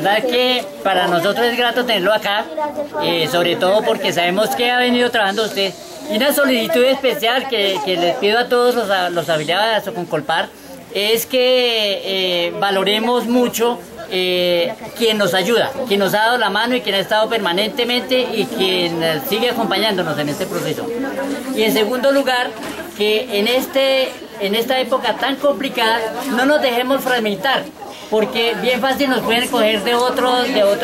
verdad que para nosotros es grato tenerlo acá, sobre todo porque sabemos que ha venido trabajando usted. Y una solicitud especial que les pido a todos los afiliados de Asoconculpar es que valoremos mucho quien nos ayuda, quien nos ha dado la mano y quien ha estado permanentemente y quien sigue acompañándonos en este proceso. Y en segundo lugar, que en esta época tan complicada no nos dejemos fragmentar, porque bien fácil nos pueden coger de otros líderes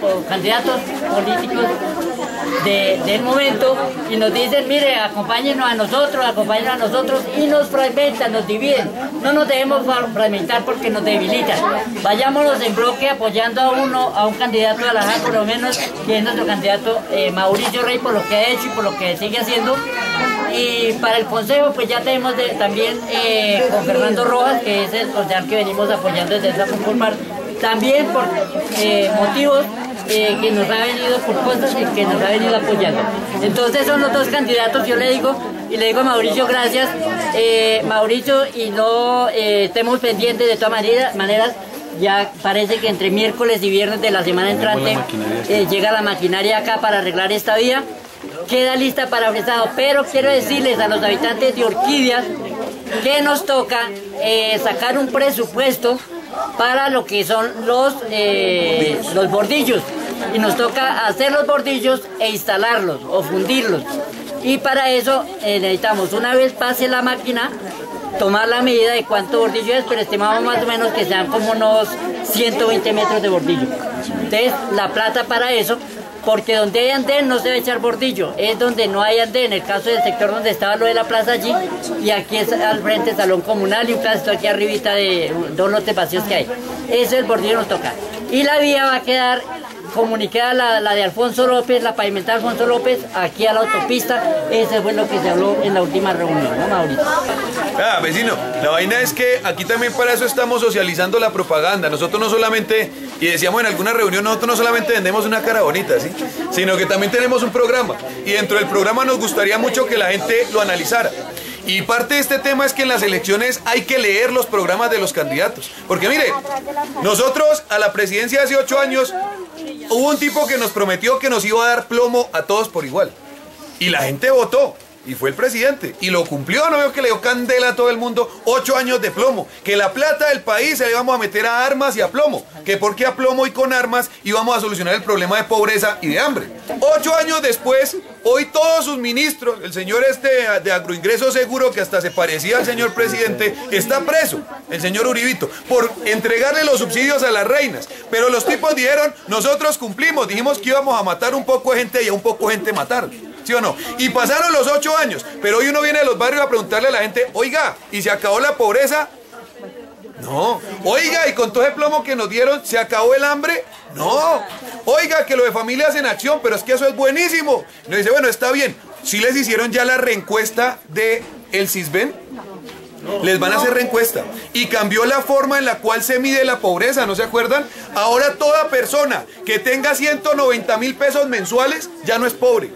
o candidatos políticos del momento y nos dicen, mire, acompáñenos a nosotros, y nos fragmentan, nos dividen. No nos dejemos fragmentar porque nos debilitan. Vayámonos en bloque apoyando a un candidato de la JAN, por lo menos, que es nuestro candidato Mauricio Rey, por lo que ha hecho y por lo que sigue haciendo. Y para el consejo, pues ya tenemos también con Fernando Rojas, que es el concejal que venimos apoyando desde esa forma, también por motivos que nos ha venido por cosas y que nos ha venido apoyando. Entonces son los dos candidatos, yo le digo, y le digo a Mauricio, gracias, Mauricio, y no estemos pendientes de todas maneras. Ya parece que entre miércoles y viernes de la semana entrante llega la maquinaria acá para arreglar esta vía. Queda lista para Fresado, pero quiero decirles a los habitantes de Orquídeas que nos toca sacar un presupuesto para lo que son los bordillos, y nos toca hacer los bordillos e instalarlos o fundirlos, y para eso necesitamos, una vez pase la máquina, tomar la medida de cuánto bordillo es, pero estimamos más o menos que sean como unos 120 metros de bordillo. Entonces la plata para eso, porque donde hay andén no se va a echar bordillo, es donde no hay andén, en el caso del sector donde estaba lo de la plaza allí, y aquí es al frente salón comunal y un caso aquí arribita de dos lotes vacíos que hay. Eso el bordillo nos toca. Y la vía va a quedar comunicada, la de Alfonso López, la pavimentada Alfonso López, aquí a la autopista. Eso fue lo que se habló en la última reunión, ¿no, Mauricio? Ah, vecino, la vaina es que aquí también para eso estamos socializando la propaganda. Nosotros no solamente, y decíamos en alguna reunión, nosotros no solamente vendemos una cara bonita, ¿sí?, sino que también tenemos un programa, y dentro del programa nos gustaría mucho que la gente lo analizara. Y parte de este tema es que en las elecciones hay que leer los programas de los candidatos. Porque mire, nosotros a la presidencia hace 8 años hubo un tipo que nos prometió que nos iba a dar plomo a todos por igual. Y la gente votó. Y fue el presidente. Y lo cumplió, no veo que le dio candela a todo el mundo. 8 años de plomo. Que la plata del país se le íbamos a meter a armas y a plomo. Que porque a plomo y con armas íbamos a solucionar el problema de pobreza y de hambre. 8 años después... Hoy todos sus ministros, el señor de agroingreso seguro, que hasta se parecía al señor presidente, está preso, el señor Uribito, por entregarle los subsidios a las reinas. Pero los tipos dijeron, nosotros cumplimos, dijimos que íbamos a matar un poco de gente y a un poco de gente matar. ¿Sí o no? Y pasaron los 8 años, pero hoy uno viene de los barrios a preguntarle a la gente, oiga, ¿y se acabó la pobreza? No. Oiga, ¿y con todo el plomo que nos dieron se acabó el hambre? No. Oiga, que lo de Familias en Acción, pero es que eso es buenísimo. Nos dice, bueno, está bien. ¿Sí les hicieron ya la reencuesta del CISBEN? Les van a hacer reencuesta. Y cambió la forma en la cual se mide la pobreza, ¿no se acuerdan? Ahora toda persona que tenga 190.000 pesos mensuales ya no es pobre.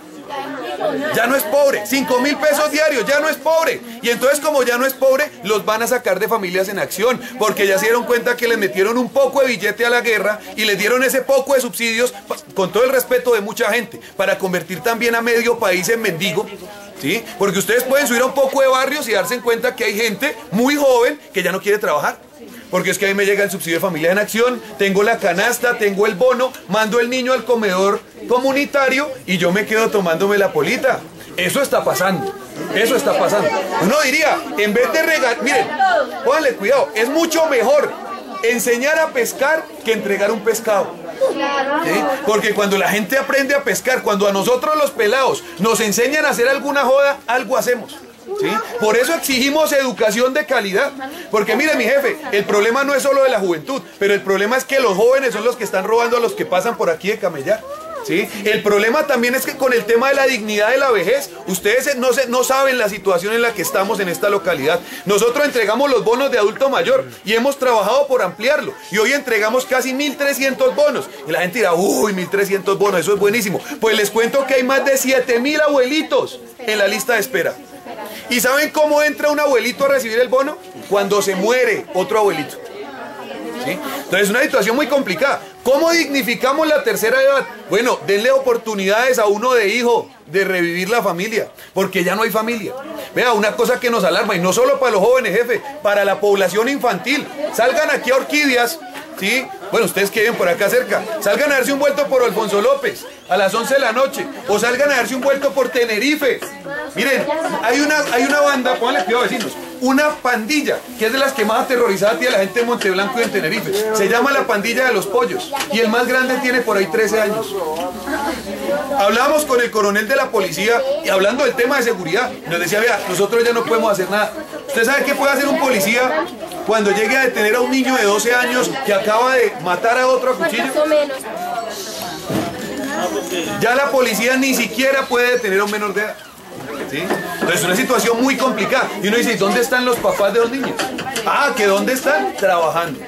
Ya no es pobre, 5.000 pesos diarios, ya no es pobre. Y entonces, como ya no es pobre, los van a sacar de Familias en Acción, porque ya se dieron cuenta que les metieron un poco de billete a la guerra y les dieron ese poco de subsidios, con todo el respeto de mucha gente, para convertir también a medio país en mendigo, ¿sí? Porque ustedes pueden subir a un poco de barrios y darse cuenta que hay gente muy joven que ya no quiere trabajar. Porque es que ahí me llega el subsidio de Familia en Acción, tengo la canasta, tengo el bono, mando el niño al comedor comunitario y yo me quedo tomándome la polita. Eso está pasando, eso está pasando. Uno diría, en vez de regalar, miren, pónganle cuidado, es mucho mejor enseñar a pescar que entregar un pescado. ¿Sí? Porque cuando la gente aprende a pescar, cuando a nosotros los pelados nos enseñan a hacer alguna joda, algo hacemos. ¿Sí? Por eso exigimos educación de calidad, porque mire, mi jefe, el problema no es solo de la juventud, pero el problema es que los jóvenes son los que están robando a los que pasan por aquí de camellar, ¿sí? El problema también es que con el tema de la dignidad de la vejez, ustedes no saben la situación en la que estamos en esta localidad. Nosotros entregamos los bonos de adulto mayor y hemos trabajado por ampliarlo, y hoy entregamos casi 1.300 bonos, y la gente dirá, uy, 1.300 bonos, eso es buenísimo. Pues les cuento que hay más de 7.000 abuelitos en la lista de espera. ¿Y saben cómo entra un abuelito a recibir el bono? Cuando se muere otro abuelito. ¿sí? Entonces es una situación muy complicada. ¿Cómo dignificamos la tercera edad? Bueno, denle oportunidades a uno de hijo de revivir la familia, porque ya no hay familia. Vea, una cosa que nos alarma, y no solo para los jóvenes, jefe, para la población infantil. Salgan aquí a Orquídeas, ¿sí? Bueno, ustedes que viven por acá cerca, salgan a darse un vuelto por Alfonso López a las 11 de la noche, o salgan a darse un vuelto por Tenerife. Miren, hay una banda, pónganle cuidado, vecinos, una pandilla, que es de las que más aterrorizada tiene la gente de Monteblanco y en Tenerife. Se llama la pandilla de los pollos, y el más grande tiene por ahí 13 años. Hablamos con el coronel de la policía, y hablando del tema de seguridad, nos decía, vea, nosotros ya no podemos hacer nada. ¿Usted sabe qué puede hacer un policía cuando llegue a detener a un niño de 12 años que acaba de matar a otro a cuchillo? Ya la policía ni siquiera puede detener a un menor de edad, ¿sí? Entonces es una situación muy complicada. Y uno dice, ¿dónde están los papás de los niños? Ah, ¿que dónde están? Trabajando.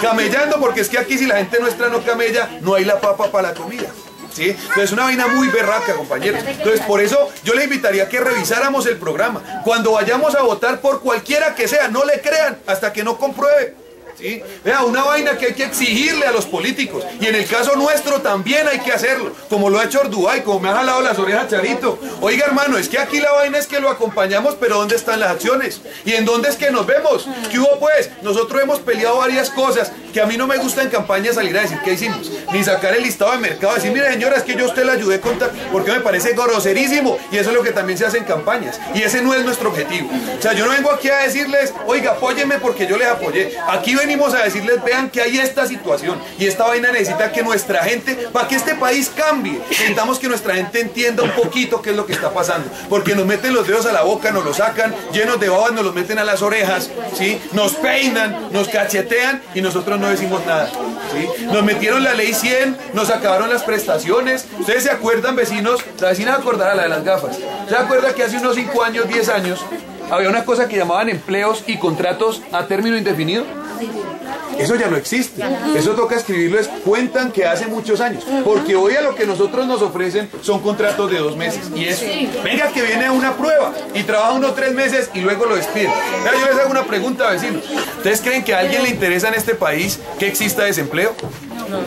Camellando, porque es que aquí si la gente nuestra no camella, no hay la papa para la comida, ¿sí? Entonces es una vaina muy berraca, compañeros. Entonces por eso yo les invitaría que revisáramos el programa. Cuando vayamos a votar por cualquiera que sea, no le crean hasta que no compruebe, ¿sí? Vea, una vaina que hay que exigirle a los políticos, y en el caso nuestro también hay que hacerlo, como lo ha hecho Ordubay, como me ha jalado las orejas Charito. Oiga, hermano, es que aquí la vaina es que lo acompañamos, pero ¿dónde están las acciones? ¿Y en dónde es que nos vemos? ¿Qué hubo, pues? Nosotros hemos peleado varias cosas que a mí no me gusta en campaña salir a decir qué hicimos, ni sacar el listado de mercado, decir, mire señora, es que yo a usted la ayudé con tal, porque me parece groserísimo, y eso es lo que también se hace en campañas, y ese no es nuestro objetivo. O sea, yo no vengo aquí a decirles, oiga, apóyenme porque yo les apoyé. Aquí venimos a decirles, vean que hay esta situación, y esta vaina necesita que nuestra gente, para que este país cambie, necesitamos que nuestra gente entienda un poquito qué es lo que está pasando, porque nos meten los dedos a la boca, nos los sacan, llenos de babas, nos los meten a las orejas, ¿sí? Nos peinan, nos cachetean, y nosotros no decimos nada, ¿sí? Nos metieron la ley 100, nos acabaron las prestaciones. Ustedes se acuerdan, vecinos, la vecina acordará, la de las gafas, se acuerda que hace unos 5 años, 10 años, había una cosa que llamaban empleos y contratos a término indefinido. Eso ya no existe, eso toca escribirlo, es, cuentan que hace muchos años, porque hoy a lo que nosotros nos ofrecen son contratos de 2 meses, y eso, venga que viene una prueba, y trabaja uno 3 meses y luego lo despiden. Mira, yo les hago una pregunta, vecinos, ¿ustedes creen que a alguien le interesa en este país que exista desempleo?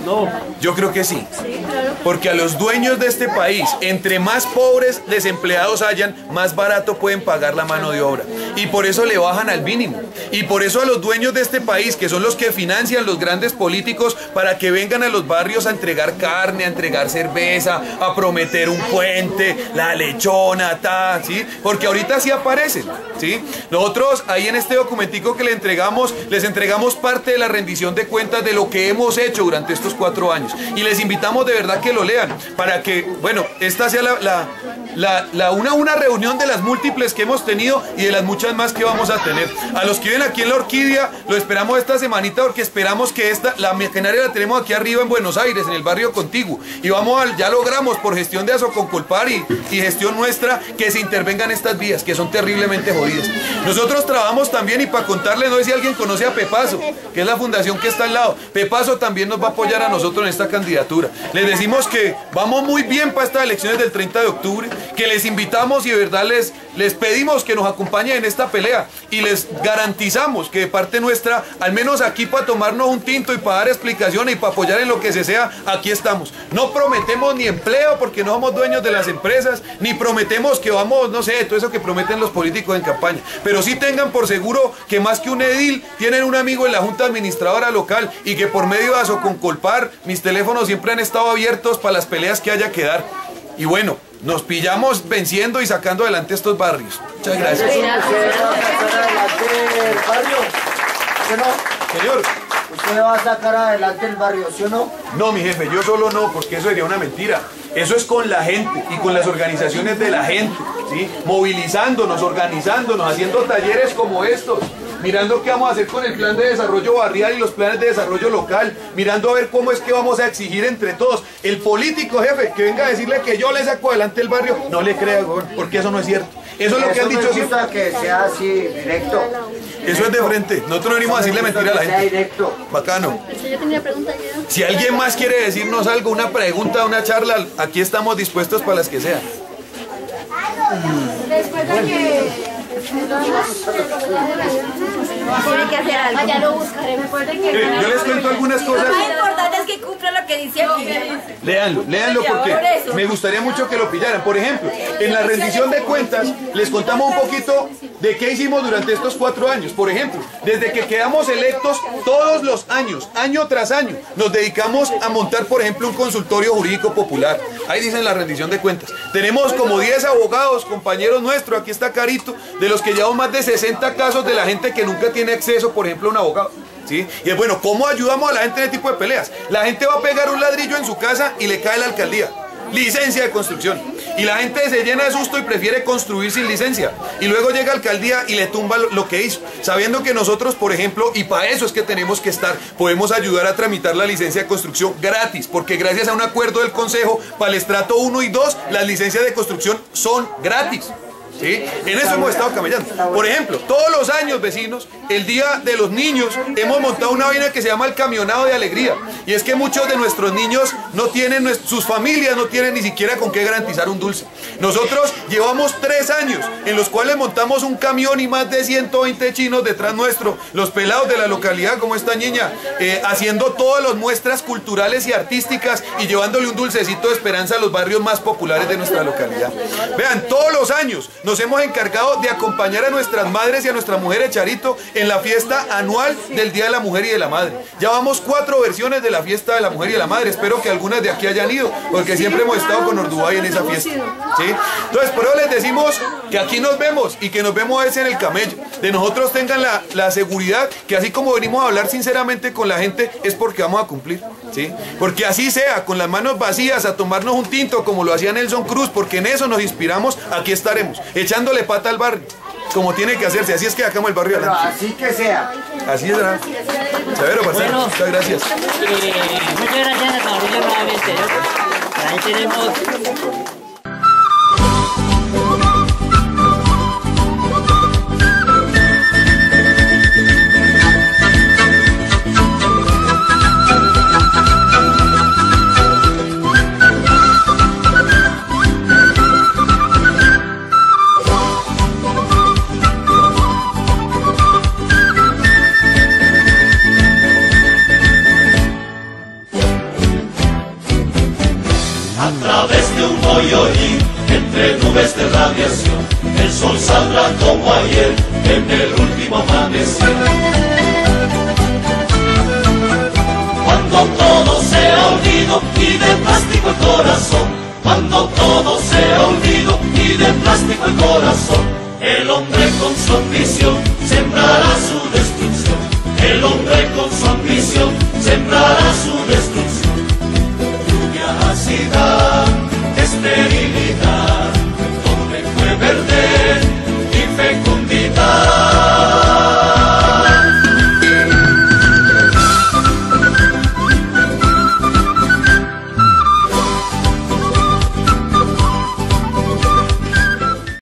No, yo creo que sí, porque a los dueños de este país, entre más pobres desempleados hayan, más barato pueden pagar la mano de obra, y por eso le bajan al mínimo, y por eso a los dueños de este país, que son los que financian los grandes políticos para que vengan a los barrios a entregar carne, a entregar cerveza, a prometer un puente, la lechona, ta, ¿sí? Porque ahorita sí aparecen, ¿sí? Nosotros ahí en este documentico que les entregamos parte de la rendición de cuentas de lo que hemos hecho durante estos 4 años, y les invitamos de verdad que lo lean, para que, bueno, esta sea una reunión de las múltiples que hemos tenido y de las muchas más que vamos a tener. A los que viven aquí en La Orquídea, lo esperamos esta semanita, porque esperamos que la maquinaria la tenemos aquí arriba en Buenos Aires, en el barrio contiguo, y ya logramos por gestión de Asoconculpar y gestión nuestra, que se intervengan estas vías, que son terriblemente jodidas. Nosotros trabajamos también, y para contarles, no sé si alguien conoce a Pepaso, que es la fundación que está al lado. Pepaso también nos va a apoyar a nosotros en esta candidatura. Les decimos que vamos muy bien para estas elecciones del 30 de octubre, que les invitamos y de verdad les pedimos que nos acompañen en esta pelea, y les garantizamos que de parte nuestra, al menos aquí para tomarnos un tinto y para dar explicaciones y para apoyar en lo que se sea, aquí estamos. No prometemos ni empleo, porque no somos dueños de las empresas, ni prometemos que vamos, no sé, todo eso que prometen los políticos en campaña, pero sí tengan por seguro que más que un edil, tienen un amigo en la junta administradora local, y que por medio de Asoconculpar, mis teléfonos siempre han estado abiertos para las peleas que haya que dar. Y bueno, nos pillamos venciendo y sacando adelante estos barrios. Muchas gracias. Señor, ¿usted va a sacar adelante el barrio, sí o no? No, mi jefe, yo solo no, porque eso sería una mentira. Eso es con la gente y con las organizaciones de la gente, ¿sí? Movilizándonos, organizándonos, haciendo talleres como estos, mirando qué vamos a hacer con el plan de desarrollo barrial y los planes de desarrollo local, mirando a ver cómo es que vamos a exigir entre todos. El político, jefe, que venga a decirle que yo le saco adelante el barrio, no le crea, porque eso no es cierto. Eso es lo que han dicho siempre. Que sea así, directo. Eso es de frente. Nosotros no venimos a decirle mentira a la gente. Directo. Bacano. Si alguien más quiere decirnos algo, una pregunta, una charla, aquí estamos dispuestos para las que sean. Después de que... Tiene que hacer algo. Ya lo buscaré. Yo les cuento algunas cosas. Lo más importante es que cumpla lo que dice aquí. Léanlo porque me gustaría mucho que lo pillaran. Por ejemplo, en la rendición de cuentas les contamos un poquito de qué hicimos durante estos 4 años. Por ejemplo, desde que quedamos electos todos los años, año tras año, nos dedicamos a montar, por ejemplo, un consultorio jurídico popular. Ahí dicen la rendición de cuentas. Tenemos como 10 abogados, compañeros nuestros, aquí está Charito, de los que llevamos más de 60 casos de la gente que nunca tiene acceso, por ejemplo, a un abogado. ¿Sí? Y es bueno, ¿cómo ayudamos a la gente en este tipo de peleas? La gente va a pegar un ladrillo en su casa y le cae la alcaldía. Licencia de construcción. Y la gente se llena de susto y prefiere construir sin licencia. Y luego llega la alcaldía y le tumba lo que hizo. Sabiendo que nosotros, por ejemplo, y para eso es que tenemos que estar, podemos ayudar a tramitar la licencia de construcción gratis. Porque gracias a un acuerdo del Consejo, para el estrato 1 y 2, las licencias de construcción son gratis. ¿Sí? En eso hemos estado camellando. Por ejemplo, todos los años, vecinos, el Día de los Niños, hemos montado una vaina que se llama el Camionado de Alegría. Y es que muchos de nuestros niños no tienen, sus familias no tienen ni siquiera con qué garantizar un dulce. Nosotros llevamos 3 años en los cuales montamos un camión y más de 120 chinos detrás nuestro. Los pelados de la localidad, como esta niña, haciendo todas las muestras culturales y artísticas y llevándole un dulcecito de esperanza a los barrios más populares de nuestra localidad. Vean, todos los años nos hemos encargado de acompañar a nuestras madres y a nuestras mujeres, Charito, en la fiesta anual del Día de la Mujer y de la Madre. Ya vamos 4 versiones de la fiesta de la Mujer y de la Madre. Espero que algunas de aquí hayan ido, porque siempre hemos estado con Ordubay en esa fiesta. ¿Sí? Entonces, por eso les decimos que aquí nos vemos y que nos vemos a veces en el camello. De nosotros tengan la seguridad que así como venimos a hablar sinceramente con la gente, es porque vamos a cumplir. ¿Sí? Porque así sea, con las manos vacías, a tomarnos un tinto como lo hacía Nelson Cruz, porque en eso nos inspiramos, aquí estaremos. Echándole pata al barrio, como tiene que hacerse, así es que sacamos el barrio adelante. Así que sea. Así es, ¿verdad? Severo, parcero, muchas gracias. Muchas gracias a Mauricio nuevamente. Ahí tenemos... Entre nubes de radiación, el sol saldrá como ayer en el último amanecer. Cuando todo sea olvido y de plástico el corazón, cuando todo sea olvido y de plástico el corazón, el hombre con su ambición sembrará su destrucción. El hombre con su ambición sembrará su destrucción. Lluvia ácida, esterilidad.